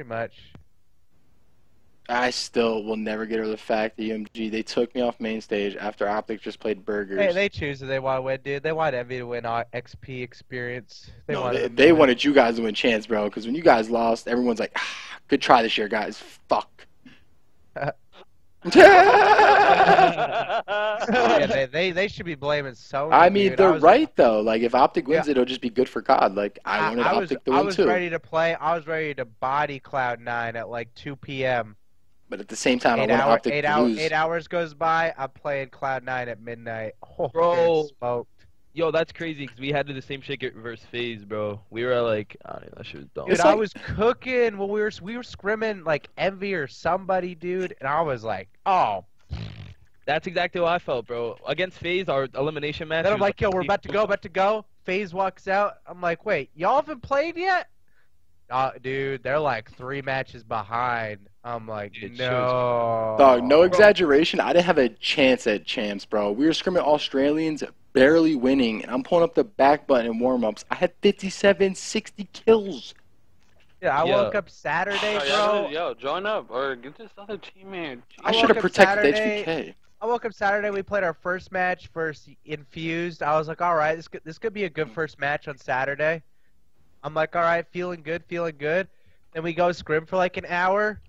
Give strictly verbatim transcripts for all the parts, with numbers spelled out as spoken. Pretty much. I still will never get over the fact that U M G, they took me off main stage after Optic just played burgers. Hey, they choose that they want to win, dude. They want Envy to win X P experience. They, no, they, they wanted you guys to win chance, bro, because when you guys lost, everyone's like, ah, good try this year, guys. Fuck. yeah, they, they, they should be blaming Sony. I mean, dude. they're I right, like, though. Like, if Optic wins yeah. it, it'll just be good for C O D. Like, I, I wanted I was, Optic to I win, was too. I was ready to play. I was ready to body Cloud nine at, like, two P M But at the same time, eight I wanted hour, Optic eight to hour, lose. Eight hours goes by, I'm playing Cloud nine at midnight. Oh, bro. Smoked. Yo, that's crazy, because we had to do the same shit versus FaZe, bro. We were like, I don't know, that shit was dumb. Dude, like... I was cooking when we were, we were scrimming, like, Envy or somebody, dude, and I was like, oh. That's exactly how I felt, bro. Against FaZe, our elimination match. Then I'm like, like, yo, we're about to go, about to go. FaZe walks out. I'm like, wait, y'all haven't played yet? Uh, dude, they're like three matches behind. I'm like, dude, no. Dog, no exaggeration. I didn't have a chance at champs, bro. We were scrimming Australians, barely winning, and I'm pulling up the back button in warm-ups. I had fifty-seven, sixty kills. Yeah, I yeah. woke up Saturday, bro. Yo, yo, join up or get this other teammate. I, I should have protected H B K. I woke up Saturday. We played our first match first Infused. I was like, all right, this could, this could be a good first match on Saturday. I'm like, all right, feeling good, feeling good. Then we go scrim for like an hour.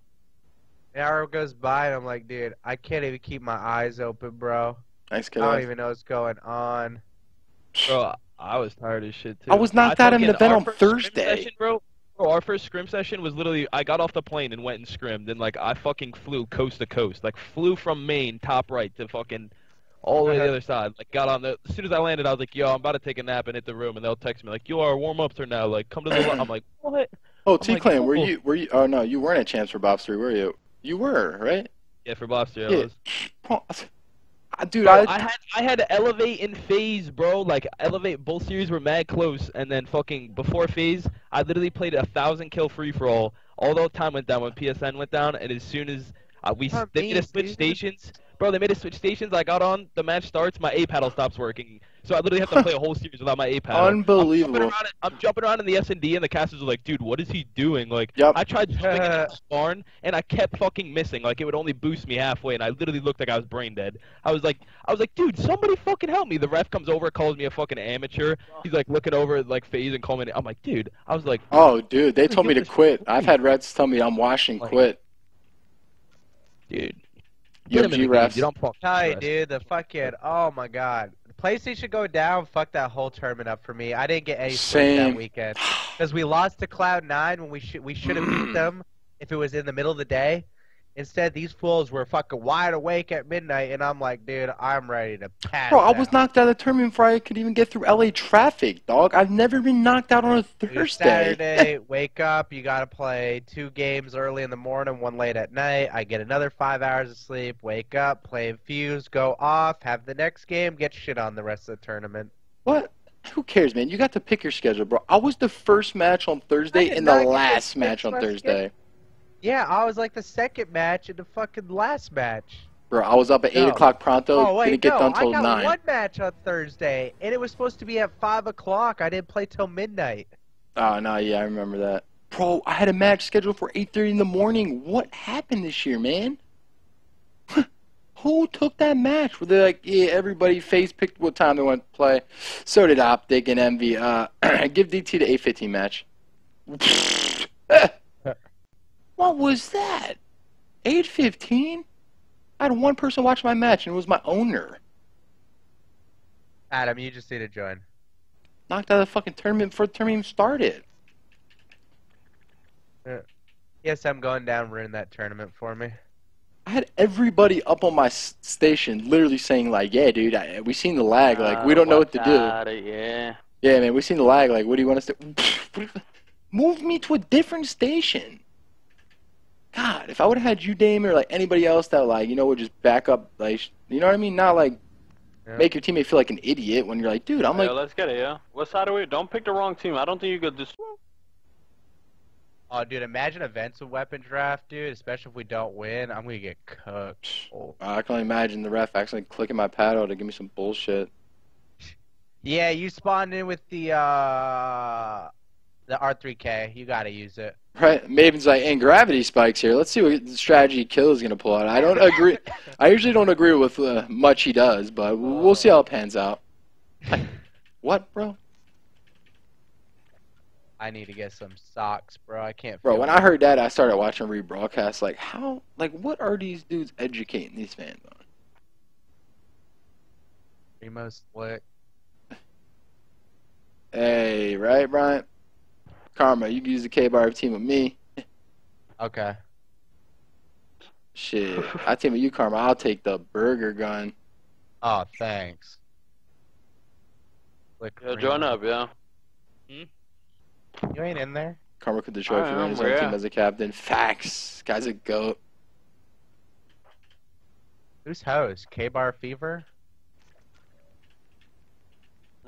An hour goes by, and I'm like, dude, I can't even keep my eyes open, bro. Thanks, I don't even know what's going on. Bro, I was tired as shit, too. I was knocked out in the bed on Thursday. Session, bro, bro, our first scrim session was literally, I got off the plane and went and scrimmed, and, like, I fucking flew coast to coast. Like, flew from Maine, top right, to fucking... all the way to the other side. Like, got on the. As soon as I landed, I was like, "Yo, I'm about to take a nap and hit the room," and they'll text me like, "Yo, our warm ups are now. Like, come to the." I'm like, "What?" Oh, T Clan, like, were you? Were you? Oh no, you weren't at champs for Bob's three, were you? You were, right? Yeah, for Bob's three, yeah. I was. Dude, bro, I, I had I had to elevate in phase, bro. Like, elevate. Both series were mad close, and then fucking before phase, I literally played a thousand kill free for all. Although time went down when P S N went down, and as soon as uh, we oh, they did switch stations. Bro, they made us switch stations. I got on. The match starts. My A paddle stops working. So I literally have to play a whole series without my A paddle. Unbelievable. I'm jumping, in, I'm jumping around in the S and D, and the casters are like, "Dude, what is he doing?" Like, yep. I tried jumping at the barn, and I kept fucking missing. Like, it would only boost me halfway, and I literally looked like I was brain dead. I was like, I was like, "Dude, somebody fucking help me!" The ref comes over, calls me a fucking amateur. He's like looking over like FaZe and calling me. I'm like, "Dude," I was like, "Oh, dude, they told me to quit." I've had refs tell me I'm washing, like, quit. Dude. U M G refs. You don't fuck tight, dude. The fucking, oh my god, the PlayStation go down. Fuck that whole tournament up for me. I didn't get any sleep that weekend because we lost to Cloud nine when we should we should have beat them if it was in the middle of the day. Instead, these fools were fucking wide awake at midnight, and I'm like, dude, I'm ready to pass. Bro, I was out. knocked out of the tournament before I could even get through L A traffic, dog. I've never been knocked out on a Thursday. Dude, Saturday, wake up. You gotta play two games early in the morning, one late at night. I get another five hours of sleep. Wake up, play Infused, go off, have the next game, get shit on the rest of the tournament. What? Who cares, man? You got to pick your schedule, bro. I was the first match on Thursday and the last match on Thursday. Schedule. Yeah, I was like the second match and the fucking last match. Bro, I was up at no. eight o'clock pronto. Oh, wait, didn't get no, done till nine. I got nine. one match on Thursday, and it was supposed to be at five o'clock. I didn't play till midnight. Oh, no, yeah, I remember that. Bro, I had a match scheduled for eight thirty in the morning. What happened this year, man? Who took that match? Where they're like, yeah, everybody face picked what time they want to play. So did Optic and Envy. Uh, give D T the eight fifteen match. What was that? eight fifteen? I had one person watch my match, and it was my owner. Adam, you just need to join. Knocked out of the fucking tournament before the tournament even started. Uh, yes, I'm going down ruin that tournament for me. I had everybody up on my station literally saying, like, yeah, dude, I, we seen the lag. Like, uh, we don't know what to do. It, yeah. yeah, man, we seen the lag. Like, what do you want us to... Move me to a different station. God, if I would have had you, Damon, or like anybody else that, like, you know, would just back up, like, you know what I mean? Not like yeah. make your teammate feel like an idiot when you're like, dude, I'm hey, like. Yo, let's get it, yeah. What side are we? Don't pick the wrong team. I don't think you could just. Oh, dude, imagine events of weapon draft, dude. Especially if we don't win, I'm gonna get cooked. Oh. I can only imagine the ref actually clicking my paddle to give me some bullshit. Yeah, you spawned in with the uh. the R three K, you gotta use it. Right, Maven's like, and gravity spikes here. Let's see what strategy Kill is gonna pull out. I don't agree. I usually don't agree with uh, much he does, but we'll see how it pans out. Like, what, bro? I need to get some socks, bro. I can't. Bro, when I heard that, I started watching rebroadcasts. Like, how? Like, what are these dudes educating these fans on? Primo's slick. Hey, right, Brian? Karma, you can use the K-bar team with me. Okay. Shit, I team with you, Karma. I'll take the burger gun. Oh, thanks. Like, yo, join up, yeah. Hmm? You ain't in there. Karma could destroy for his own yeah. team as a captain. Facts. Guy's a goat. Who's host? K-Bar Fever?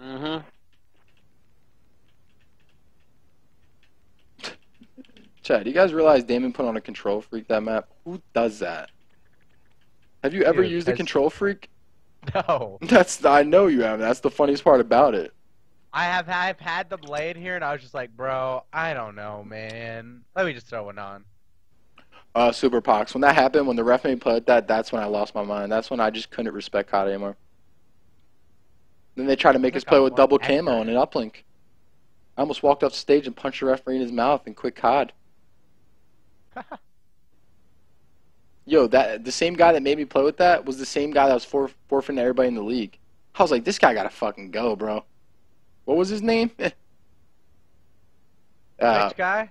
Mm-hmm. Chad, do you guys realize Damon put on a control freak that map? Who does that? Have you Dude, ever used a control freak? No. That's I know you haven't. That's the funniest part about it. I have I've had the blade here, and I was just like, bro, I don't know, man. Let me just throw one on. Uh, Super Pox. When that happened, when the ref made put that, that's when I lost my mind. That's when I just couldn't respect C O D anymore. Then they tried to make us play with double camo and an uplink. I almost walked off stage and punched the referee in his mouth and quit C O D. Yo, that the same guy that made me play with that was the same guy that was for, forfeiting everybody in the league. I was like, this guy gotta fucking go, bro. What was his name? uh, Which guy?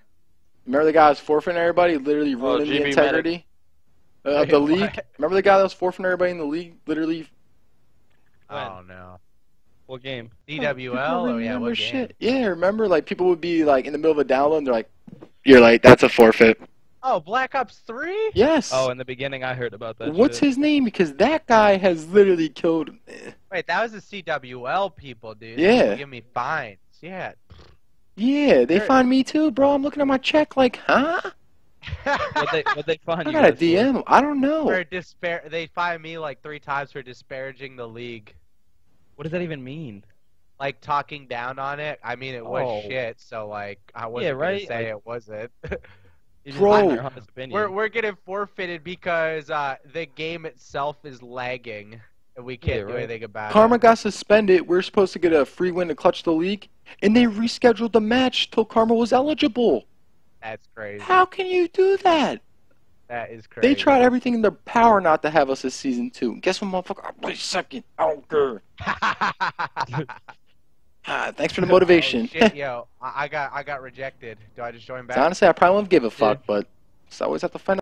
Remember the guy that was forfeiting everybody, literally ruining oh, the integrity uh, of the league? What? Remember the guy that was forfeiting everybody in the league, literally? Oh, when? no. What game? D W L? Oh, yeah, what shit. game? Yeah, remember, like, people would be, like, in the middle of a download, and they're like, you're like, that's a forfeit. Oh, Black Ops three? Yes. Oh, in the beginning, I heard about that. What's shit. his name? Because that guy has literally killed... Wait, that was the C W L people, dude. Yeah. They give me fines. Yeah. Yeah, they find me too, bro. I'm looking at my check like, huh? what they, what they find I you got a D M. For? I don't know. For dispar they find me like three times for disparaging the league. What does that even mean? Like talking down on it. I mean, it was oh. shit, so like, I wasn't yeah, right? going to say I... it wasn't. Bro, we're, we're getting forfeited because uh, the game itself is lagging. And we can't yeah, do right. anything about it. Karma got suspended. We're supposed to get a free win to clutch the league. And they rescheduled the match till Karma was eligible. That's crazy. How can you do that? That is crazy. They tried everything in their power not to have us as season two. And guess what, motherfucker? I'll play second. I don't care. ah, thanks for the motivation. Oh, shit, yo. I got, I got rejected. Do I just join back? So honestly, I probably won't give a fuck, but I always have to find out.